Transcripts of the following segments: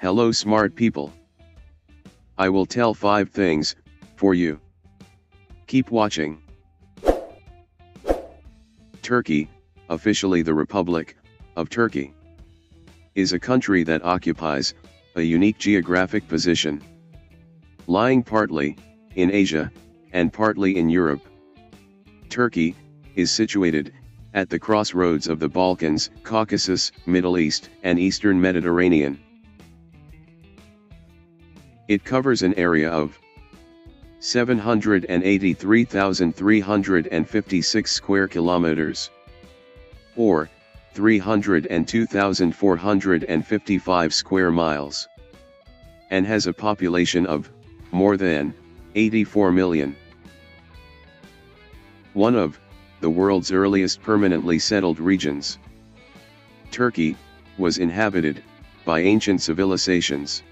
Hello smart people. I will tell 5 things for you. Keep watching. Turkey, officially the Republic of Turkey, is a country that occupies a unique geographic position, lying partly in Asia and partly in Europe. Turkey is situated at the crossroads of the Balkans, Caucasus, Middle East, and Eastern Mediterranean. It covers an area of 783,356 square kilometers, or 302,455 square miles, and has a population of more than 84 million. One of the world's earliest permanently settled regions, Turkey was inhabited by ancient civilizations.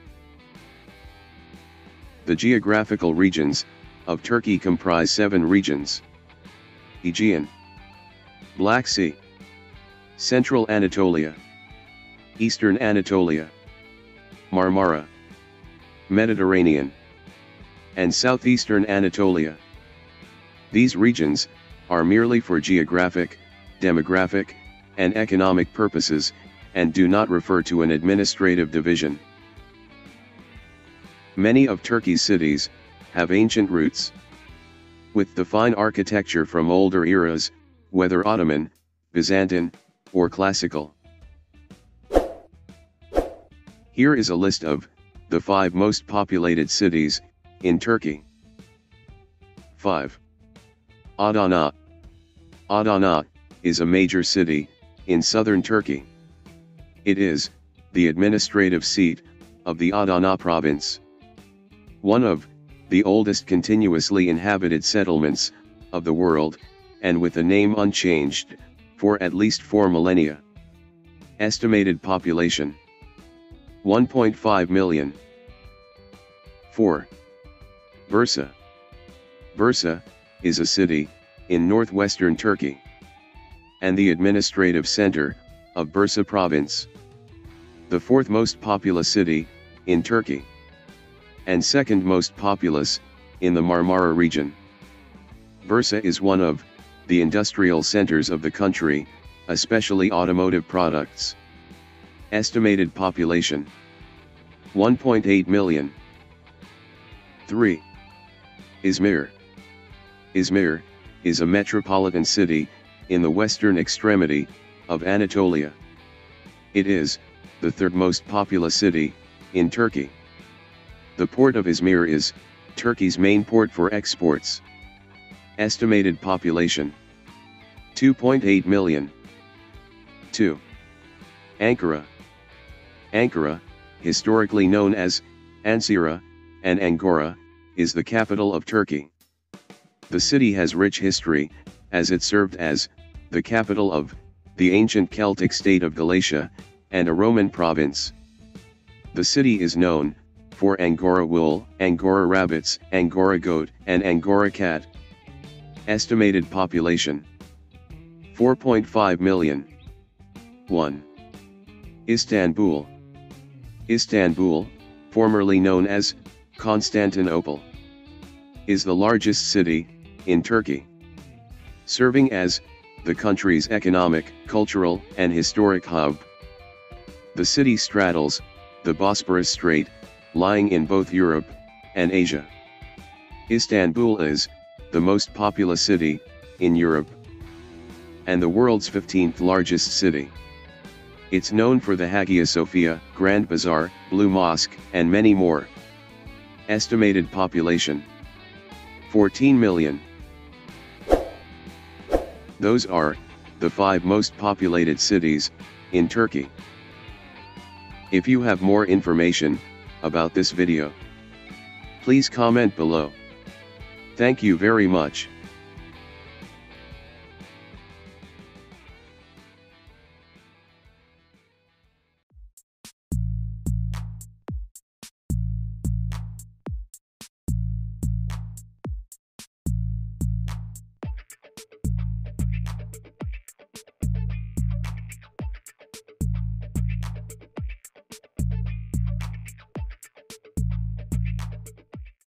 The geographical regions of Turkey comprise 7 regions: Aegean, Black Sea, Central Anatolia, Eastern Anatolia, Marmara, Mediterranean, and Southeastern Anatolia. These regions are merely for geographic, demographic, and economic purposes, and do not refer to an administrative division. Many of Turkey's cities have ancient roots, with the fine architecture from older eras, whether Ottoman, Byzantine, or classical. Here is a list of the 5 most populated cities in Turkey. 5. Adana. Adana is a major city in southern Turkey. It is the administrative seat of the Adana province, one of the oldest continuously inhabited settlements of the world, and with a name unchanged for at least 4 millennia. Estimated population 1.5 million. 4. Bursa. Bursa is a city in northwestern Turkey, and the administrative center of Bursa province, the 4th most populous city in Turkey, and 2nd most populous in the Marmara region. Bursa is one of the industrial centers of the country, especially automotive products. Estimated population 1.8 million. 3. Izmir. Izmir is a metropolitan city in the western extremity of Anatolia. It is the 3rd most populous city in Turkey. The port of Izmir is Turkey's main port for exports. Estimated population 2.8 million. 2. Ankara. Ankara, historically known as Ankara and Angora, is the capital of Turkey. The city has rich history, as it served as the capital of the ancient Celtic state of Galatia and a Roman province. The city is known for Angora wool, Angora rabbits, Angora goat, and Angora cat. Estimated population 4.5 million. 1. Istanbul. Istanbul, formerly known as Constantinople, is the largest city in Turkey, serving as the country's economic, cultural, and historic hub. The city straddles the Bosporus Strait, lying in both Europe and Asia. Istanbul is the most populous city in Europe and the world's 15th largest city. It's known for the Hagia Sophia, Grand Bazaar, Blue Mosque, and many more. Estimated population 14 million. Those are the 5 most populated cities in Turkey. If you have more information about this video, please comment below. Thank you very much.